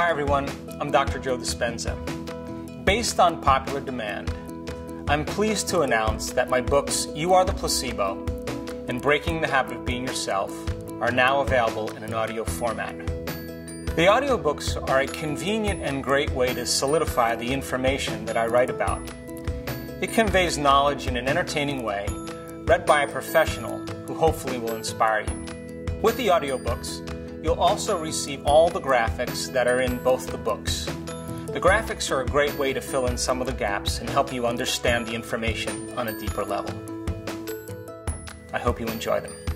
Hi everyone, I'm Dr. Joe Dispenza. Based on popular demand, I'm pleased to announce that my books You Are the Placebo and Breaking the Habit of Being Yourself are now available in an audio format. The audiobooks are a convenient and great way to solidify the information that I write about. It conveys knowledge in an entertaining way, read by a professional who hopefully will inspire you. With the audiobooks, you'll also receive all the graphics that are in both the books. The graphics are a great way to fill in some of the gaps and help you understand the information on a deeper level. I hope you enjoy them.